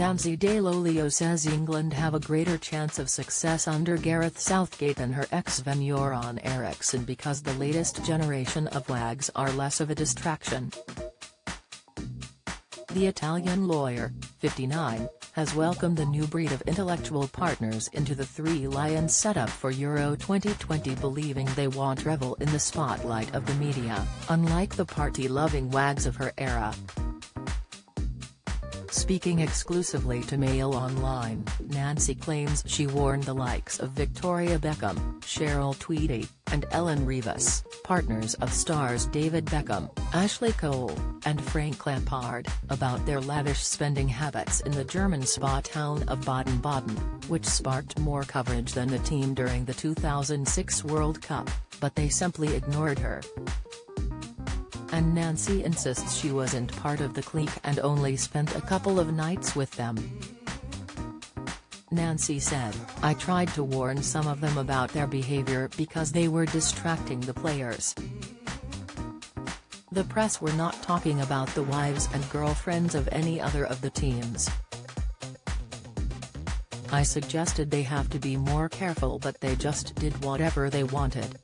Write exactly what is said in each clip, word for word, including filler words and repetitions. Nancy Dell'Olio says England have a greater chance of success under Gareth Southgate than her ex Sven-Goran Eriksson because the latest generation of W A Gs are less of a distraction. The Italian lawyer, fifty-nine, has welcomed a new breed of intellectual partners into the Three Lions setup for Euro twenty twenty, believing they won't revel in the spotlight of the media, unlike the party-loving W A Gs of her era. Speaking exclusively to Mail Online, Nancy claims she warned the likes of Victoria Beckham, Cheryl Tweedy, and Ellen Reeves, partners of stars David Beckham, Ashley Cole, and Frank Lampard, about their lavish spending habits in the German spa town of Baden-Baden, which sparked more coverage than the team during the two thousand six World Cup, but they simply ignored her. And Nancy insists she wasn't part of the clique and only spent a couple of nights with them. Nancy said, "I tried to warn some of them about their behavior because they were distracting the players. The press were not talking about the wives and girlfriends of any other of the teams. I suggested they have to be more careful, but they just did whatever they wanted.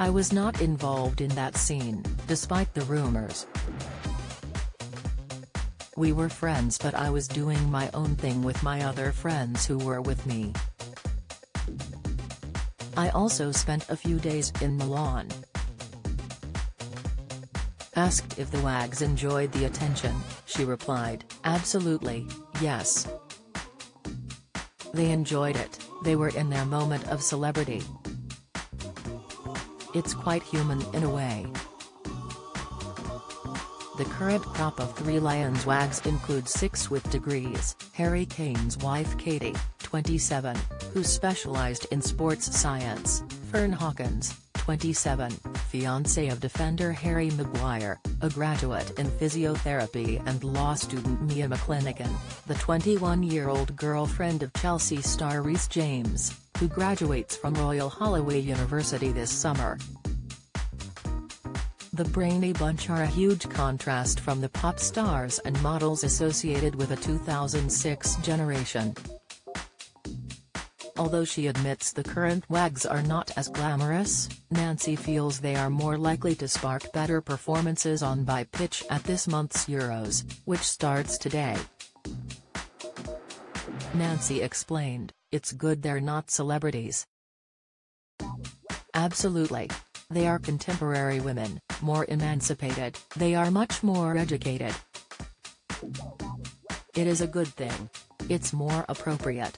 I was not involved in that scene, despite the rumors. We were friends, but I was doing my own thing with my other friends who were with me. I also spent a few days in Milan." Asked if the W A Gs enjoyed the attention, she replied, "Absolutely, yes. They enjoyed it, they were in their moment of celebrity. It's quite human in a way." The current crop of Three Lions W A Gs includes six with degrees, Harry Kane's wife Katie, twenty-seven, who specialized in sports science, Fern Hawkins, twenty-seven, fiancée of defender Harry Maguire, a graduate in physiotherapy and law student Mia McLenaghan, the twenty-one-year-old girlfriend of Chelsea star Reece James, who graduates from Royal Holloway University this summer. The brainy bunch are a huge contrast from the pop stars and models associated with a two thousand six generation. Although she admits the current W A Gs are not as glamorous, Nancy feels they are more likely to spark better performances on by pitch at this month's Euros, which starts today. Nancy explained, "It's good they're not celebrities. Absolutely. They are contemporary women, more emancipated, they are much more educated. It is a good thing. It's more appropriate.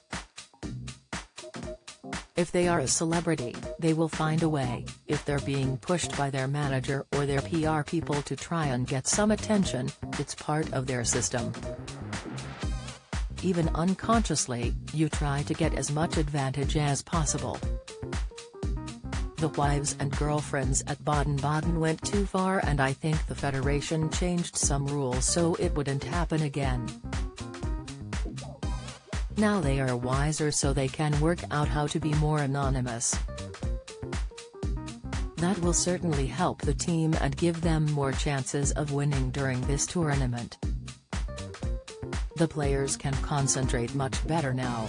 If they are a celebrity, they will find a way, if they're being pushed by their manager or their P R people to try and get some attention, it's part of their system. Even unconsciously, you try to get as much advantage as possible. The wives and girlfriends at Baden-Baden went too far, and I think the federation changed some rules so it wouldn't happen again. Now they are wiser, so they can work out how to be more anonymous. That will certainly help the team and give them more chances of winning during this tournament. The players can concentrate much better now."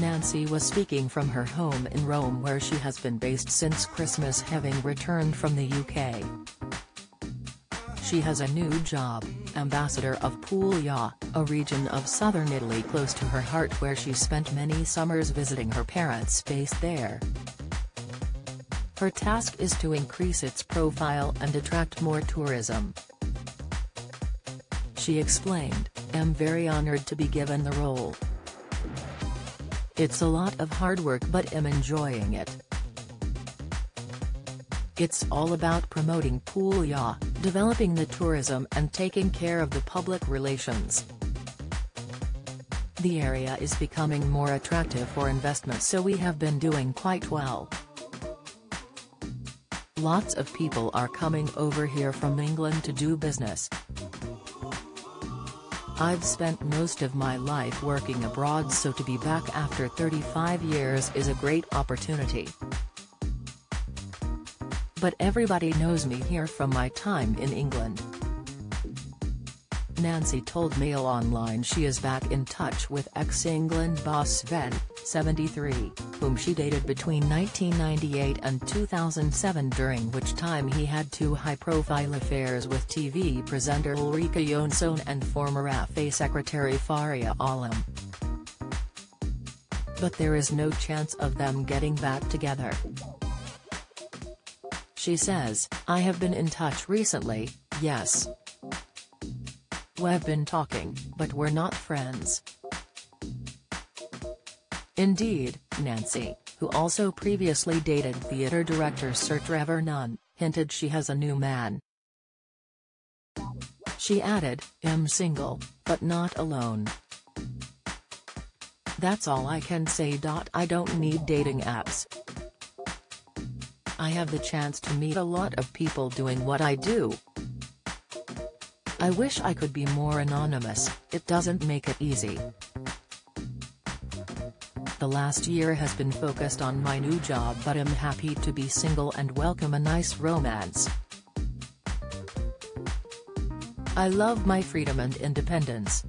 Nancy was speaking from her home in Rome, where she has been based since Christmas, having returned from the U K. She has a new job, ambassador of Puglia, a region of southern Italy close to her heart where she spent many summers visiting her parents based there. Her task is to increase its profile and attract more tourism. She explained, "I'm very honored to be given the role. It's a lot of hard work, but I'm enjoying it. It's all about promoting Puglia, developing the tourism and taking care of the public relations. The area is becoming more attractive for investment, so we have been doing quite well. Lots of people are coming over here from England to do business. I've spent most of my life working abroad, so to be back after thirty-five years is a great opportunity. But everybody knows me here from my time in England. Nancy told Mail Online she is back in touch with ex-England boss Sven, seventy-three, whom she dated between nineteen ninety-eight and two thousand seven, during which time he had two high-profile affairs with T V presenter Ulrika Jonsson and former F A secretary Faria Alam. But there is no chance of them getting back together. She says, "I have been in touch recently, yes. We've been talking, but we're not friends." Indeed, Nancy, who also previously dated theatre director Sir Trevor Nunn, hinted she has a new man. She added, "I'm single, but not alone. That's all I can say. I don't need dating apps. I have the chance to meet a lot of people doing what I do. I wish I could be more anonymous, it doesn't make it easy. The last year has been focused on my new job, but I'm happy to be single and welcome a nice romance. I love my freedom and independence.